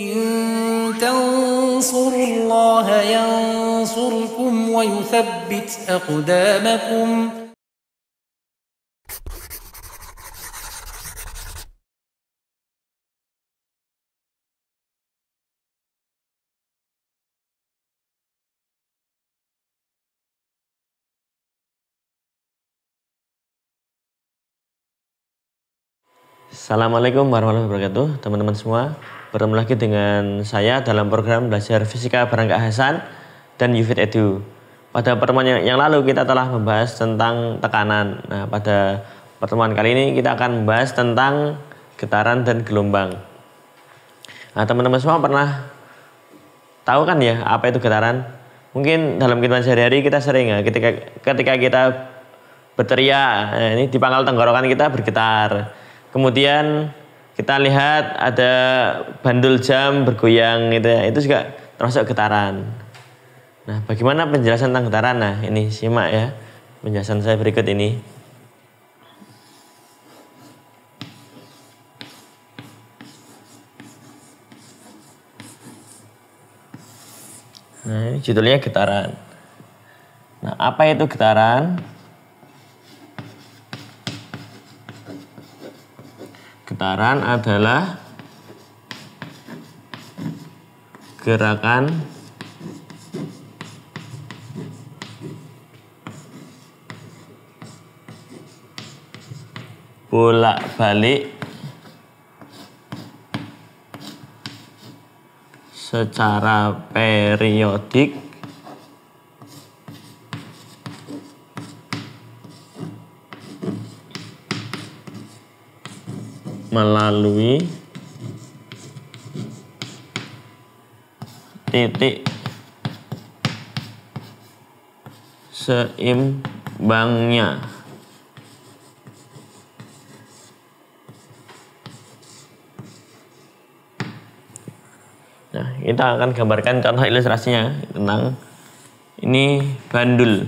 إن تنصروا الله ينصركم ويثبت أقدامكم Assalamualaikum warahmatullahi wabarakatuh, teman-teman semua. Bertemu lagi dengan saya dalam program belajar fisika bareng Kak Hasan dan Yufid Edu. Pada pertemuan yang lalu kita telah membahas tentang tekanan. Nah, pada pertemuan kali ini kita akan membahas tentang getaran dan gelombang. Nah, teman-teman semua pernah tahu kan ya apa itu getaran? Mungkin dalam kehidupan sehari-hari kita sering ya ketika kita berteriak, nah ini di pangkal tenggorokan kita bergetar. Kemudian kita lihat ada bandul jam bergoyang gitu ya, itu juga termasuk getaran. Nah, bagaimana penjelasan tentang getaran? Nah, ini simak ya penjelasan saya berikut ini. Nah, ini judulnya getaran. Nah, apa itu getaran? Getaran adalah gerakan bolak-balik secara periodik melalui titik seimbangnya. Nah, kita akan gambarkan contoh ilustrasinya tentang ini bandul.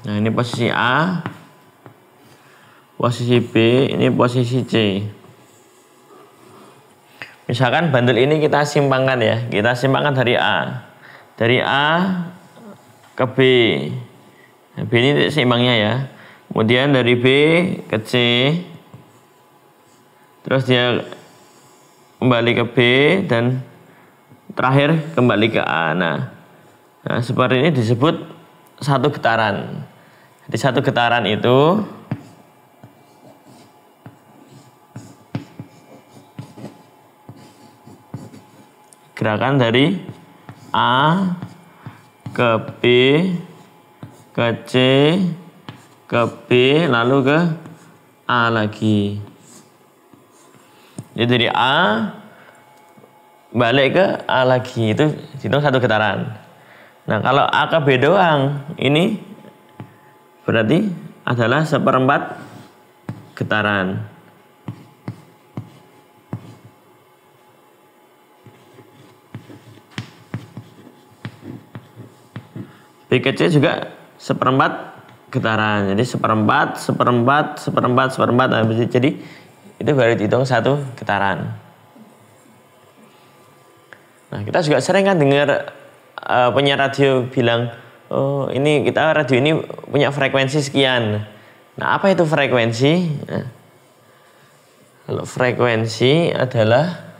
Nah, ini posisi A, posisi B, ini posisi C. Misalkan bandul ini kita simpangkan ya, kita simpangkan dari A. Dari A ke B. Nah, B ini titik seimbangnya ya. Kemudian dari B ke C. Terus dia kembali ke B dan terakhir kembali ke A. Nah seperti ini disebut satu getaran. Di satu getaran itu gerakan dari A ke B ke C ke B lalu ke A lagi. Jadi dari A balik ke A lagi, itu dihitung satu getaran. Nah, kalau A ke B doang, ini berarti adalah 1/4 getaran. B ke C juga 1/4 getaran. Jadi 1/4, 1/4, 1/4, 1/4. Jadi itu baru dihitung satu getaran. Nah, kita juga sering kan dengar penyiar radio bilang, oh ini kita radio ini punya frekuensi sekian. Nah, apa itu frekuensi? Nah, kalau frekuensi adalah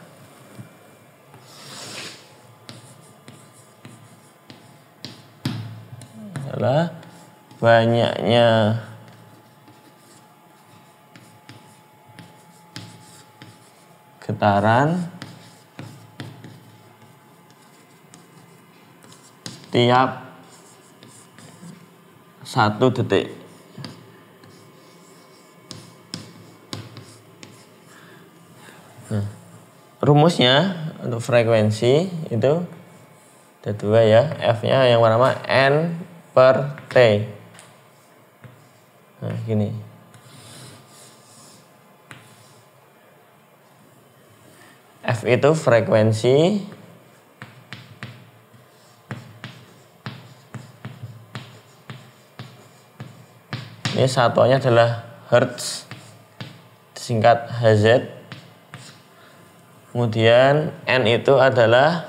banyaknya getaran tiap 1 detik. Nah, rumusnya untuk frekuensi itu ada 2 ya, F-nya yang pertama N/T. Nah, gini. F itu frekuensi, Ini satuannya adalah hertz, singkat Hz. Kemudian N itu adalah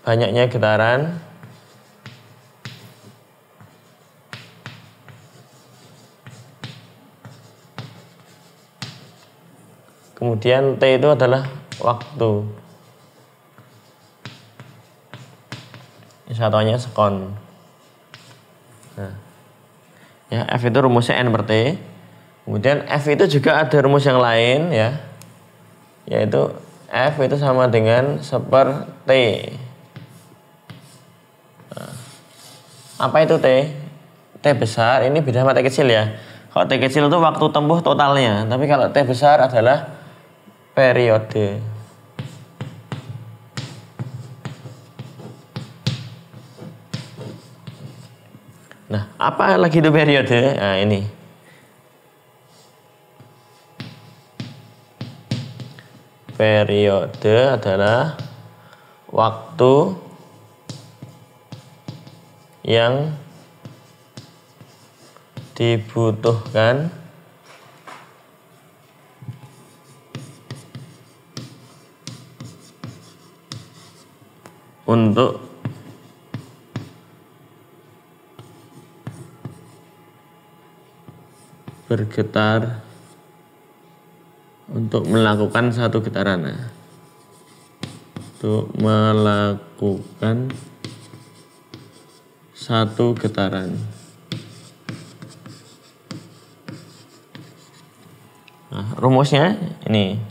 banyaknya getaran. Kemudian T itu adalah waktu. Ini satuannya sekon. Nah. Ya, F itu rumusnya N per T. Kemudian F itu juga ada rumus yang lain ya, yaitu F itu sama dengan 1/T. Nah, apa itu T? T besar, ini beda sama T kecil ya. Kalau T kecil itu waktu tempuh totalnya, tapi kalau T besar adalah periode. Nah, apa lagi itu periode? Nah, ini. Periode adalah waktu yang dibutuhkan untuk bergetar, untuk melakukan satu getaran, Nah, rumusnya ini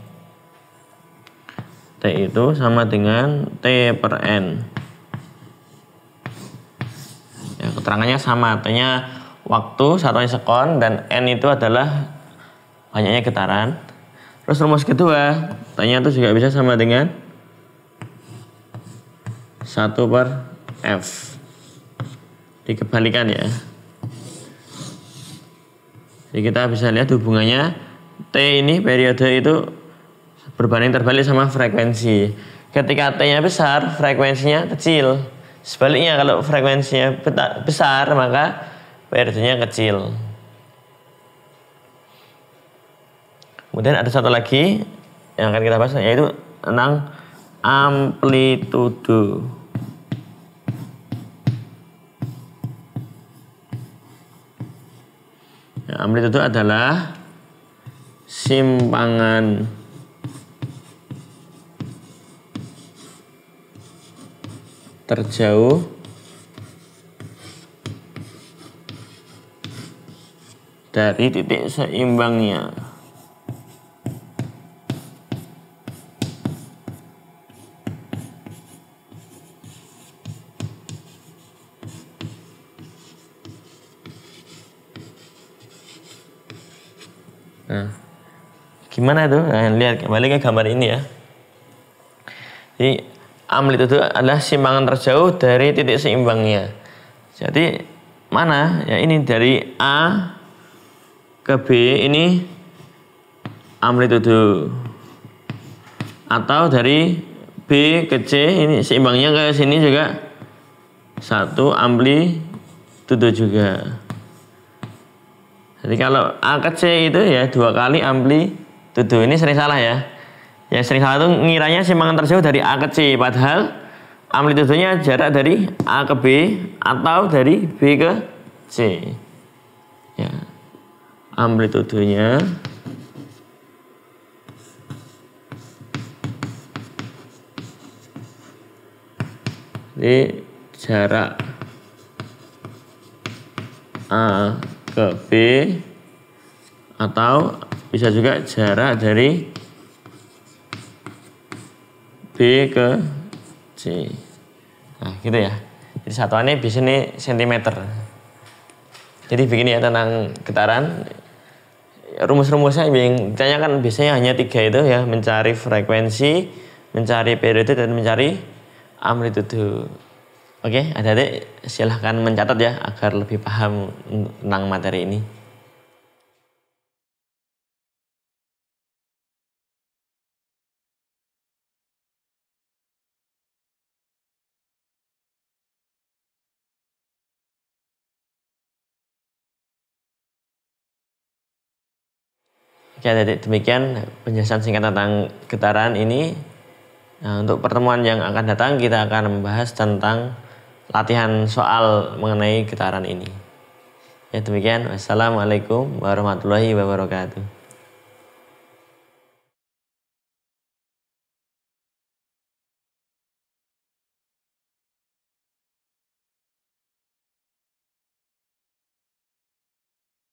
T itu sama dengan T per N ya, keterangannya sama, T-nya waktu, satuannya sekon, dan N itu adalah banyaknya getaran. Terus rumus kedua, T-nya itu juga bisa sama dengan 1/F. Dikebalikan ya. Jadi kita bisa lihat hubungannya, T ini periode itu berbanding terbalik sama frekuensi. Ketika T-nya besar, frekuensinya kecil. Sebaliknya kalau frekuensinya besar, maka periodenya kecil. Kemudian ada satu lagi yang akan kita bahas, yaitu tentang amplitude. Ya, amplitude adalah simpangan terjauh dari titik seimbangnya. Nah, gimana itu? Nah, lihat kembali ke gambar ini ya. Jadi amplitude itu adalah simpangan terjauh dari titik seimbangnya. Jadi mana? Ya ini dari A ke B ini amplitude. Atau dari B ke C ini seimbangnya ke sini juga satu amplitude juga. Jadi kalau A ke C itu ya 2 kali amplitude. Ini sering salah ya. Yang sering salah itu ngiranya simpangan terjauh dari A ke C. Padahal amplitudenya jarak dari A ke B atau dari B ke C. Ya. Amplitudenya ini jarak A ke B atau bisa juga jarak dari B ke C. Nah, gitu ya. Jadi satuannya biasanya sentimeter. Jadi begini ya tentang getaran. Rumus-rumusnya yang ditanyakan biasanya hanya 3 itu ya, mencari frekuensi, mencari periode, dan mencari amplitude. Oke, adik-adik silahkan mencatat ya agar lebih paham tentang materi ini. Oke, jadi demikian penjelasan singkat tentang getaran ini. Nah, untuk pertemuan yang akan datang kita akan membahas tentang latihan soal mengenai getaran ini. Ya demikian, wassalamualaikum warahmatullahi wabarakatuh.